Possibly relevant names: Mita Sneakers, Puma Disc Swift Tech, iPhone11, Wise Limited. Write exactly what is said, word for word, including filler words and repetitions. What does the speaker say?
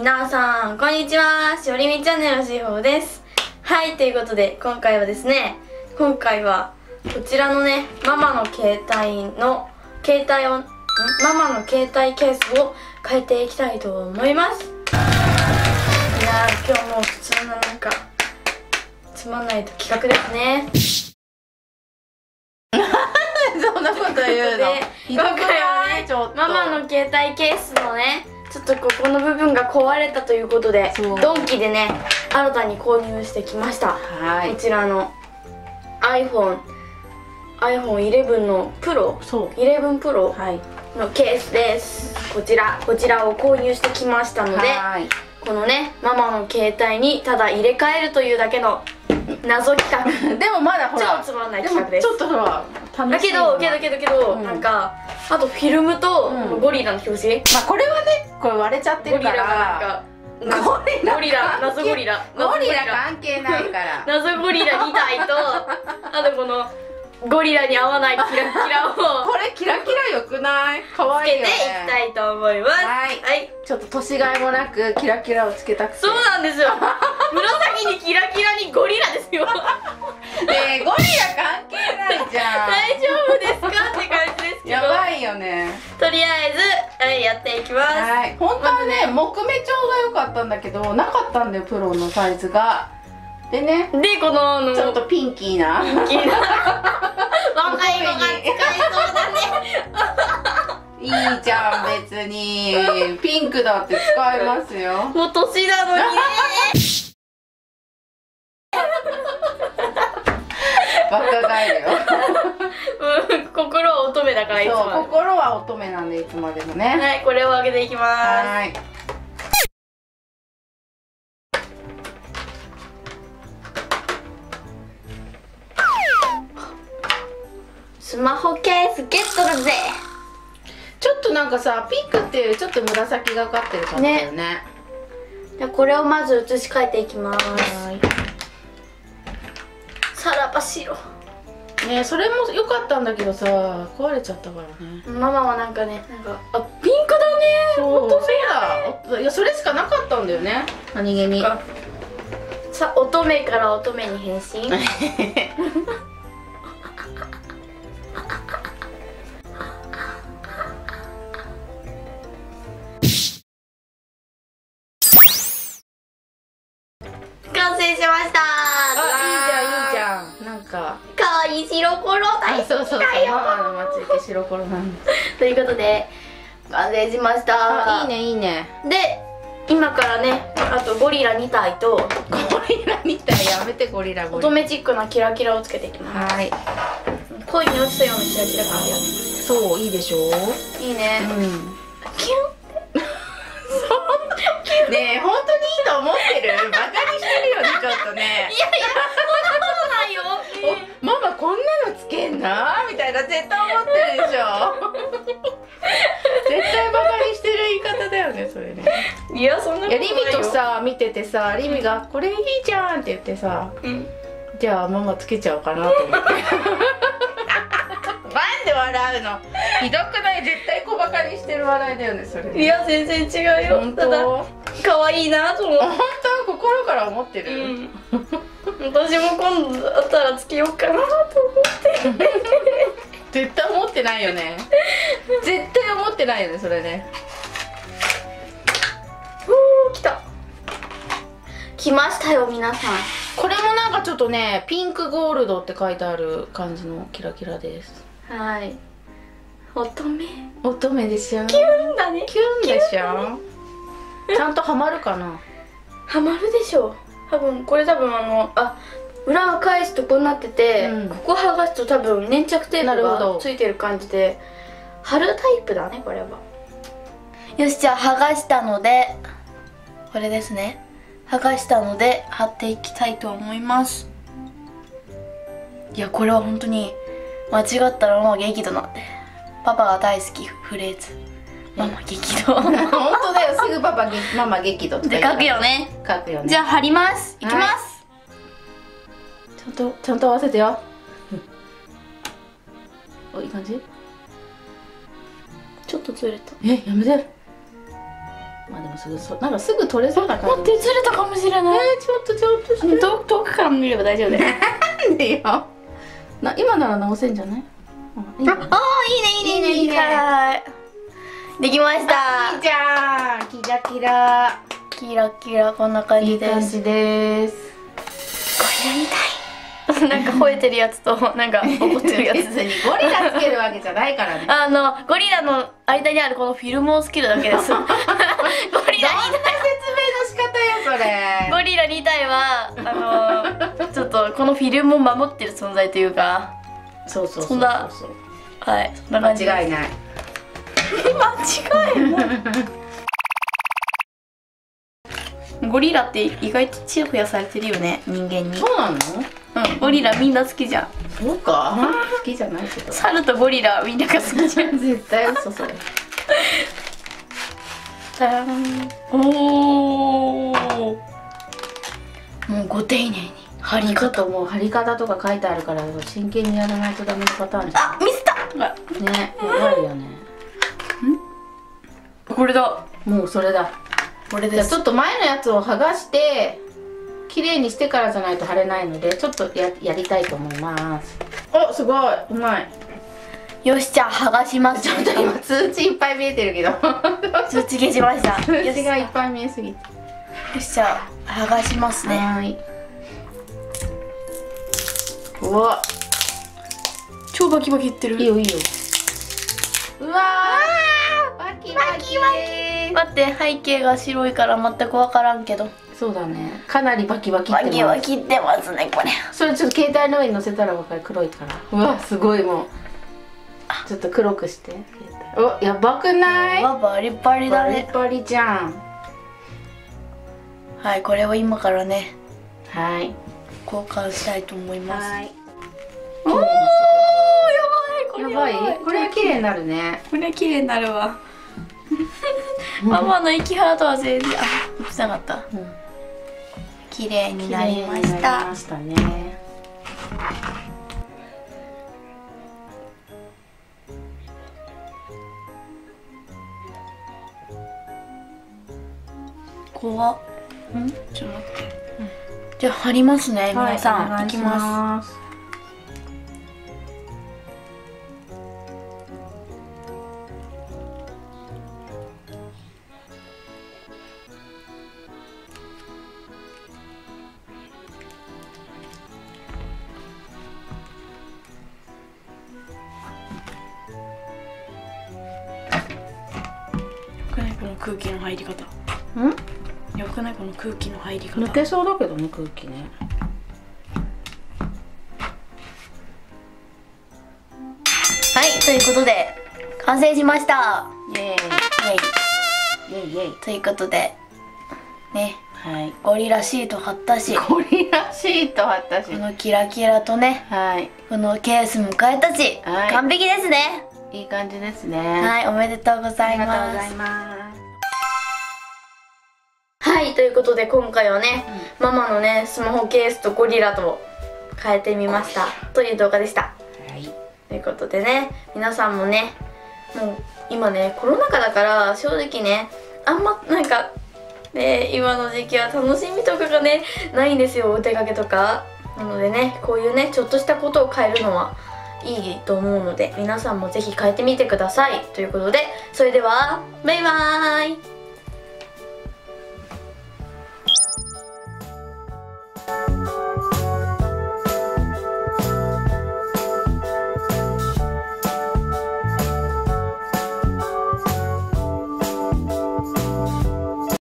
皆さんこんにちは、しおりみチャンネルのしほうです。はい、ということで今回はですね今回はこちらのねママの携帯の携帯をんママの携帯ケースを変えていきたいと思います。いやー、今日も普通のなんかつまんないと企画ですね。そんなこと言うの。今回はねママの携帯ケースのねちょっとここの部分が壊れたということでドンキでね新たに購入してきました。はい、こちらの アイフォン アイフォン イレブン のプロイレブン プロのケースです。こちらこちらを購入してきましたので、このねママの携帯にただ入れ替えるというだけの謎企画でもまだほら超つまんない企画です。ちょっとほらだけどけどけどけど、うん、なんかあとフィルムとゴリラの表紙、うん、まあこれはねこれ割れちゃってるから、ゴリラがなんかゴリラ謎ゴリラゴリラ関係ないから謎ゴリラにたいとあとこのゴリラに合わないキラキラをこれキラキラよくない可愛いよね。つけていきたいと思います。はい、はい、ちょっと年がいもなくキラキラをつけたくて。そうなんですよ紫にキラキラにゴリラですよねえ、ゴリラ関係ないじゃん大丈夫ですかって感じですけど、やばいよね。とりあえず、はい、やっていきます。はい、本当はね木目調が良かったんだけどなかったんだよプロのサイズが。でね、でこのちょっとピンキーなピンキーな若いのが使えそうだねいいじゃん別にピンクだって使えますよもう年なのにねバカ返るよ心は乙女だからいつまでも、そう心は乙女なんでいつまでもね。はい、これを開けていきます。はい、スマホケースゲットだぜ。ちょっとなんかさピンクっていうちょっと紫がかってる感じだよね。じゃあこれをまず写し替えていきます。さらば白ね、それも良かったんだけどさ壊れちゃったからね。ママはなんかねなんかあピンクだね本当そうだ。いやそれしかなかったんだよね何気に。さ乙女から乙女に変身白黒大好きだよ。そうそうそう、ママの待ち受け白黒なんですということで完成しました。いいねいいね。で今からねあとゴリラにたいとゴリラにたいやめてゴリラゴリラ乙女チックなキラキラをつけていきます。はい、恋に落ちたようなキラキラ感でやってます。そういいでしょう。いいね、うん、キュンってそうねえ本当にいいと思ってるバカにしてるよねちょっとねいやいやママこんなのつけんなみたいな絶対思ってるでしょ絶対バカにしてる言い方だよねそれね。いやそんなことないよ。いやリミとさ見ててさリミが「これいいじゃん」って言ってさ、うん、じゃあママつけちゃおうかなと思ってなんで笑うのひどくない。絶対小バカにしてる笑いだよねそれ。いや全然違うよ本当可愛いなと思う本当心から思ってる、うん私も今度あったらつけようかなと思って絶対思ってないよね絶対思ってないよねそれね。おー来た来ましたよ皆さん。これもなんかちょっとねピンクゴールドって書いてある感じのキラキラです。はい、乙女乙女でしょ。キュンだねキュンでしょ、ね、ちゃんとハマるかなハマるでしょ多分。これ多分あのあ裏を返すとこうなってて、うん、ここ剥がすと多分粘着テープがついてる感じで貼るタイプだねこれは。よし、じゃあ剥がしたのでこれですね剥がしたので貼っていきたいと思います。いやこれは本当に間違ったらもう激怒なってパパが大好きフレーズママ激怒本当だよすぐパパママ激怒って書くよね書くよね。じゃあ貼りますいきます。ちゃんとちゃんと合わせてよ。おいい感じ。ちょっとずれた。えやめてまあでもすぐそなんかすぐ取れそうな感じ。もっとずれたかもしれない。えー、ちょっとちょっとして遠く遠くから見れば大丈夫だよ。なんでよ。な今なら直せんじゃない？あ、いいねいいねいいねいいね。できました。じゃん。キラキラキラキラこんな感じです。いい感じです。ゴリラみたい。なんか吠えてるやつとなんか怒ってるやつでゴリラつけるわけじゃないからね。あのゴリラの間にあるこのフィルムをつけるだけです。ゴリラに説明の仕方よそれ。ゴリラに体はあのちょっとこのフィルムを守ってる存在というか、そうそうそうそう、はいそんな感じ。間違いない間違いないゴリラって意外とチヤホヤされてるよね、人間に。そうなの？うん、ゴリラみんな好きじゃん。そうか。好きじゃないけど。猿とゴリラみんなが好きじゃん。絶対嘘それ。じゃん。おお。もうご丁寧に。貼り方も貼り方とか書いてあるから真剣にやらないとダメなパターンじゃん。あ、ミスった。ね、やばいよね。ん？これだ。もうそれだ。これです。じゃあちょっと前のやつを剥がして。綺麗にしてからじゃないと貼れないので、ちょっと や, やりたいと思います。お、すごい、うまい。よし、じゃあ剥がします。ちょっと今通知いっぱい見えてるけど。通知消しました。通知がいっぱい見えすぎて。よし、じゃあ剥がしますね。はい。うわ。超バキバキいってる。いいよいいよ。うわー。バキバキ。待って、背景が白いから全くわからんけど。そうだね、かなりバキバキってます。バキバキってますね、これ。それちょっと携帯の上に乗せたらわかる、黒いから。うわ、すごい。もうちょっと黒くして。お、やばくない？バリバリだね。バリバリじゃん。はい、これを今からね、はい、交換したいと思います。はい。おお、やばい、これやばい。これは綺麗になるね。これは綺麗になるわ。ママの息ハートは全然、あ、映らなかった。綺麗になりました。したね。怖っ。うん？ちょっと待って。うん、じゃあ貼りますね、皆さん。はい、いきます。空気の入り方。ん？よくないこの空気の入り方。抜けそうだけどね、空気ね。はい、ということで完成しました。イエーイ。イエーイ。イエーイ。ということでね、はい、ゴリラシート貼ったし、ゴリラシート貼ったし、このキラキラとね、はい、このケースも変えたし、はい、完璧ですね。いい感じですね。はい、おめでとうございます。ありがとうございます。はい、ということで今回はね、うん、ママのねスマホケースとゴリラと変えてみましたという動画でした。はい、ということでね、皆さんもね、もう今ねコロナ禍だから正直ねあんまなんか、ね、今の時期は楽しみとかがねないんですよ、お出かけとか。なのでね、こういうねちょっとしたことを変えるのはいいと思うので、皆さんもぜひ変えてみてくださいということで、それではバイバーイ。